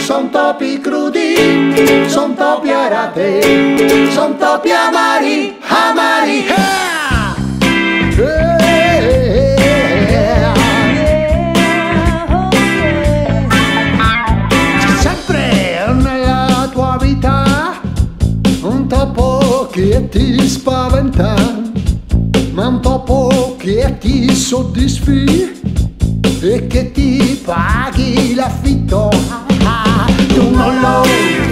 Son topi crudi, son topi arate, son topi amari, amari, yeah! Yeah! Che ti spaventa, ma un topo che ti soddisfi e che ti paghi l'affitto, tu non lo